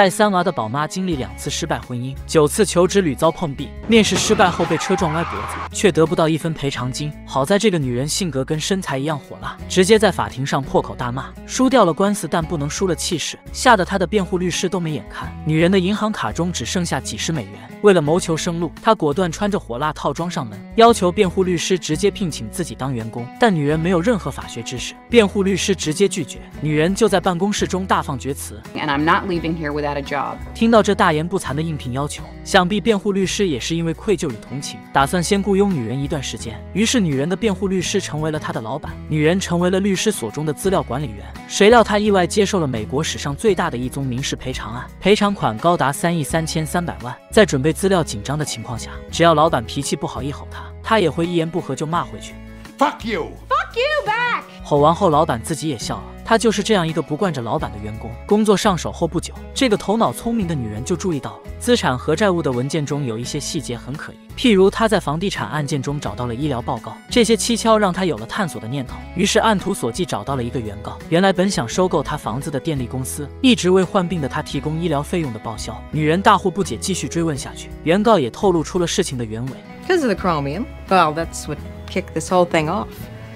带三娃的宝妈经历2次失败婚姻，9次求职屡遭碰壁，面试失败后被车撞歪脖子，却得不到1分赔偿金。好在这个女人性格跟身材一样火辣，直接在法庭上破口大骂，输掉了官司，但不能输了气势，吓得她的辩护律师都没眼看。女人的银行卡中只剩下几十美元，为了谋求生路，她果断穿着火辣套装上门，要求辩护律师直接聘请自己当员工。但女人没有任何法学知识，辩护律师直接拒绝，女人就在办公室中大放厥词。And I'm not leaving here without a job。听到这大言不惭的应聘要求，想必辩护律师也是因为愧疚与同情，打算先雇佣女人一段时间。于是，女人的辩护律师成为了她的老板，女人成为了律师所中的资料管理员。谁料她意外接受了美国史上最大的一宗民事赔偿案，赔偿款高达3.33亿。在准备资料紧张的情况下，只要老板脾气不好一吼她，她也会一言不合就骂回去。Fuck you! Fuck you back! 吼完后，老板自己也笑了。她就是这样一个不惯着老板的员工。工作上手后不久，这个头脑聪明的女人就注意到了资产和债务的文件中有一些细节很可疑，譬如她在房地产案件中找到了医疗报告，这些蹊跷让她有了探索的念头。于是按图索骥找到了一个原告，原来本想收购她房子的电力公司，一直为患病的她提供医疗费用的报销。女人大惑不解，继续追问下去。原告也透露出了事情的原委。Because of the chromium, well, that's what kicked this whole thing off.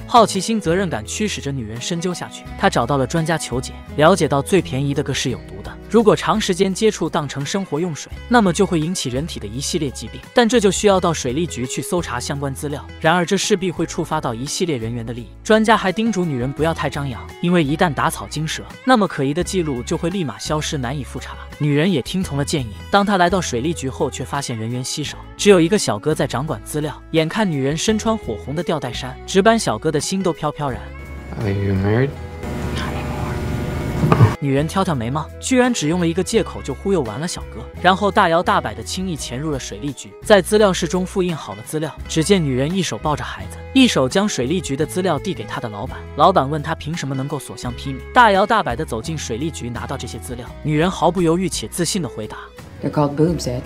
好奇心、责任感驱使着女人深究下去，她找到了专家求解，了解到最便宜的铬是有毒的。如果长时间接触当成生活用水，那么就会引起人体的一系列疾病，但这就需要到水利局去搜查相关资料。然而这势必会触发到一系列人员的利益。专家还叮嘱女人不要太张扬，因为一旦打草惊蛇，那么可疑的记录就会立马消失，难以复查。女人也听从了建议。当她来到水利局后，却发现人员稀少，只有一个小哥在掌管资料。眼看女人身穿火红的吊带衫，值班小哥的心都飘飘然。Are you married?女人挑挑眉毛，居然只用了一个借口就忽悠完了小哥，然后大摇大摆的轻易潜入了水利局。在资料室中复印好了资料，只见女人一手抱着孩子，一手将水利局的资料递给她的老板。老板问她凭什么能够所向披靡，大摇大摆的走进水利局拿到这些资料。女人毫不犹豫且自信的回答 They're called boobs, Ed。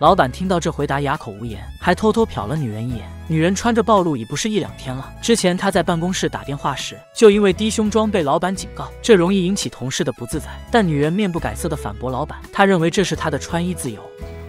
老板听到这回答哑口无言，还偷偷瞟了女人一眼。女人穿着暴露已不是1-2天了，之前她在办公室打电话时，就因为低胸装被老板警告，这容易引起同事的不自在。但女人面不改色的反驳老板，她认为这是她的穿衣自由。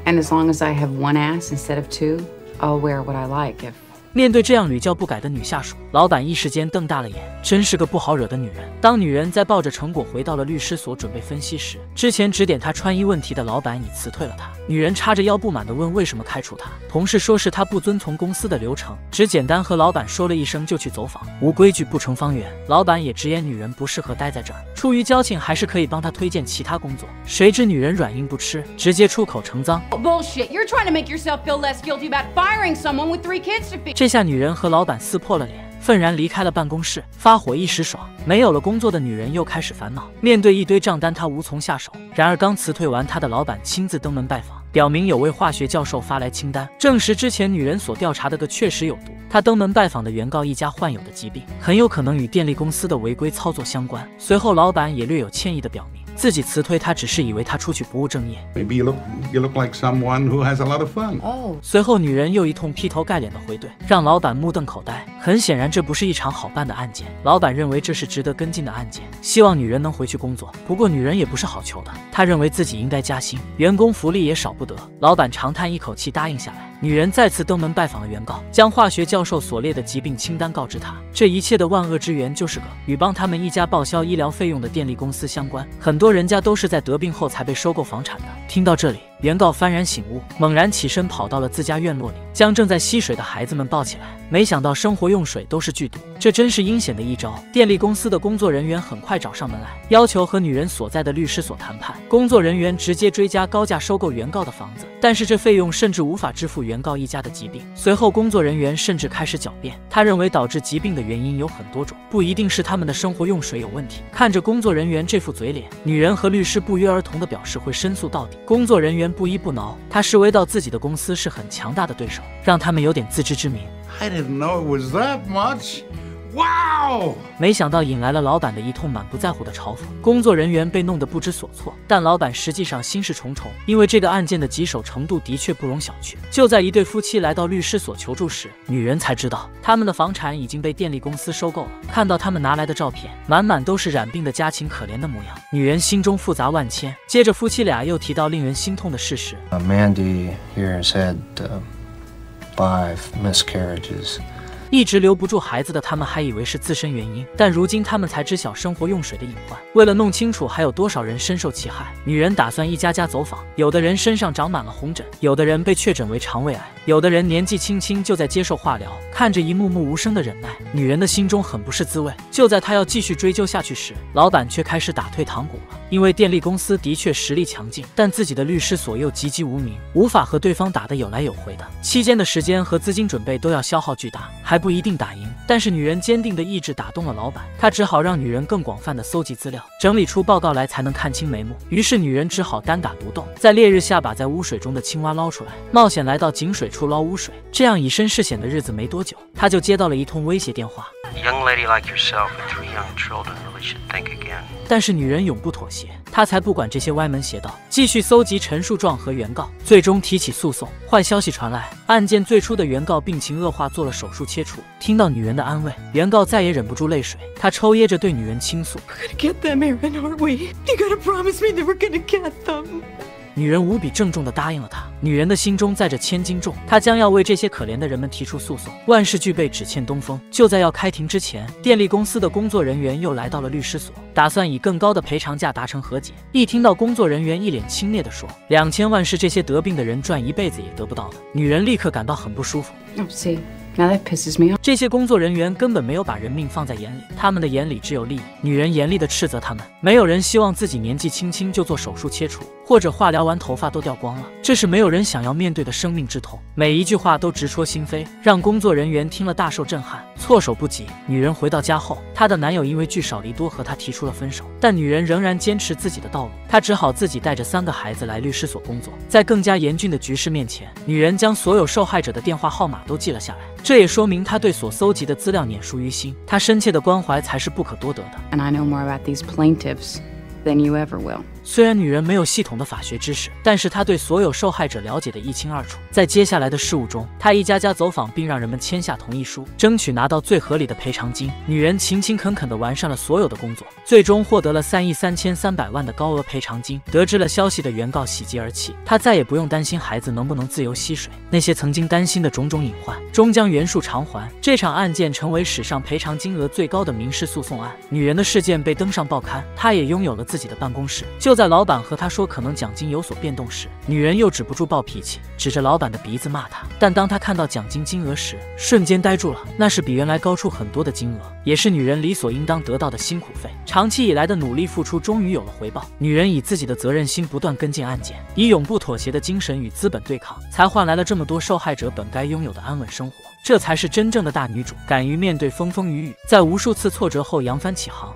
And as long as I have one ass instead of two, I'll wear what I like if...面对这样屡教不改的女下属，老板一时间瞪大了眼，真是个不好惹的女人。当女人在抱着成果回到了律师所准备分析时，之前指点她穿衣问题的老板已辞退了她。女人叉着腰不满地问为什么开除她，同事说是她不遵从公司的流程，只简单和老板说了一声就去走访，无规矩不成方圆。老板也直言女人不适合待在这儿，出于交情还是可以帮她推荐其他工作。谁知女人软硬不吃，直接出口成脏。Bullshit! You're trying to make yourself feel less guilty about firing someone with 3 kids to feed.这下女人和老板撕破了脸，愤然离开了办公室。发火一时爽，没有了工作的女人又开始烦恼。面对一堆账单，她无从下手。然而刚辞退完，她的老板亲自登门拜访，表明有位化学教授发来清单，证实之前女人所调查的铬确实有毒。她登门拜访的原告一家患有的疾病，很有可能与电力公司的违规操作相关。随后，老板也略有歉意地表明，自己辞退他只是以为他出去不务正业。随后女人又一通劈头盖脸的回怼，让老板目瞪口呆。很显然这不是一场好办的案件，老板认为这是值得跟进的案件，希望女人能回去工作。不过女人也不是好求的，她认为自己应该加薪，员工福利也少不得。老板长叹一口气答应下来。女人再次登门拜访了原告，将化学教授所列的疾病清单告知他，这一切的万恶之源就是铬，与帮他们一家报销医疗费用的电力公司相关。很多人家都是在得病后才被收购房产的。听到这里，原告幡然醒悟，猛然起身跑到了自家院落里，将正在吸水的孩子们抱起来。没想到生活用水都是剧毒，这真是阴险的一招。电力公司的工作人员很快找上门来，要求和女人所在的律师所谈判。工作人员直接追加高价收购原告的房子，但是这费用甚至无法支付原告一家的疾病。随后工作人员甚至开始狡辩，他认为导致疾病的原因有很多种，不一定是他们的生活用水有问题。看着工作人员这副嘴脸，女人和律师不约而同的表示会申诉到底。工作人员不依不挠，他示威到自己的公司是很强大的对手，让他们有点自知之明。I didn't know it was that much. 哇哦！没想到引来了老板的一通满不在乎的嘲讽，工作人员被弄得不知所措。但老板实际上心事重重，因为这个案件的棘手程度的确不容小觑。就在一对夫妻来到律师所求助时，女人才知道他们的房产已经被电力公司收购了。看到他们拿来的照片，满满都是染病的家禽可怜的模样，女人心中复杂万千。接着夫妻俩又提到令人心痛的事实。Mandy here has had 5 miscarriages. 一直留不住孩子的他们还以为是自身原因，但如今他们才知晓生活用水的隐患。为了弄清楚还有多少人深受其害，女人打算一家家走访。有的人身上长满了红疹，有的人被确诊为肠胃癌，有的人年纪轻轻就在接受化疗。看着一幕幕无声的忍耐，女人的心中很不是滋味。就在她要继续追究下去时，老板却开始打退堂鼓了。因为电力公司的确实力强劲，但自己的律师所又籍籍无名，无法和对方打得有来有回的。期间的时间和资金准备都要消耗巨大，还不一定打赢，但是女人坚定的意志打动了老板，他只好让女人更广泛的搜集资料，整理出报告来才能看清眉目。于是女人只好单打独斗，在烈日下把在污水中的青蛙捞出来，冒险来到井水处捞污水。这样以身试险的日子没多久，他就接到了一通威胁电话。但是女人永不妥协，她才不管这些歪门邪道，继续搜集陈述状和原告，最终提起诉讼。坏消息传来，案件最初的原告病情恶化，做了手术切除。听到女人的安慰，原告再也忍不住泪水，他抽噎着对女人倾诉。女人无比郑重地答应了他。女人的心中载着千斤重，她将要为这些可怜的人们提出诉讼。万事俱备，只欠东风。就在要开庭之前，电力公司的工作人员又来到了律师所，打算以更高的赔偿价达成和解。一听到工作人员一脸轻蔑地说：“2000万是这些得病的人赚一辈子也得不到的。”女人立刻感到很不舒服。这些工作人员根本没有把人命放在眼里，他们的眼里只有利益。女人严厉地斥责他们，没有人希望自己年纪轻轻就做手术切除，或者化疗完头发都掉光了，这是没有人想要面对的生命之痛。每一句话都直戳心扉，让工作人员听了大受震撼，措手不及。女人回到家后，她的男友因为聚少离多和她提出了分手，但女人仍然坚持自己的道路，她只好自己带着3个孩子来律师所工作。在更加严峻的局势面前，女人将所有受害者的电话号码都记了下来，这也说明他对所搜集的资料念熟于心，他深切的关怀才是不可多得的。虽然女人没有系统的法学知识，但是她对所有受害者了解得一清二楚。在接下来的事务中，她一家家走访，并让人们签下同意书，争取拿到最合理的赔偿金。女人勤勤恳恳地完善了所有的工作，最终获得了3.33亿的高额赔偿金。得知了消息的原告喜极而泣，她再也不用担心孩子能不能自由吸水，那些曾经担心的种种隐患终将原数偿还。这场案件成为史上赔偿金额最高的民事诉讼案。女人的事件被登上报刊，她也拥有了自己的办公室。就在老板和他说可能奖金有所变动时，女人又止不住暴脾气，指着老板的鼻子骂他。但当他看到奖金金额时，瞬间呆住了，那是比原来高出很多的金额，也是女人理所应当得到的辛苦费。长期以来的努力付出终于有了回报，女人以自己的责任心不断跟进案件，以永不妥协的精神与资本对抗，才换来了这么多受害者本该拥有的安稳生活。这才是真正的大女主，敢于面对风风雨雨，在无数次挫折后扬帆起航。